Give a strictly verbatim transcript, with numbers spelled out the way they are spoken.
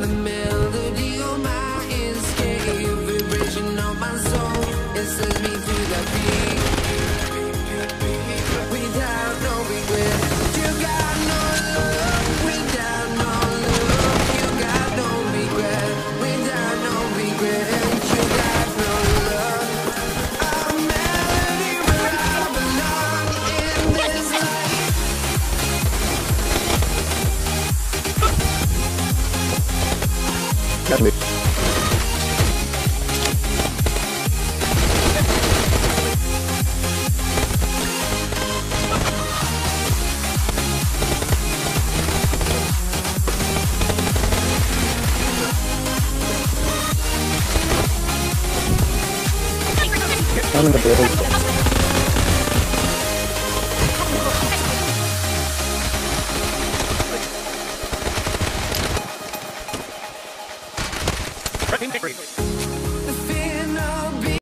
the melody of my escape, vibration of my soul, it sends me through the beat without no regret. You got no love without no love. You got no regret without no regret. You got no love. A melody where I belong in this life. Catch me. I'm in the building. Red team victory.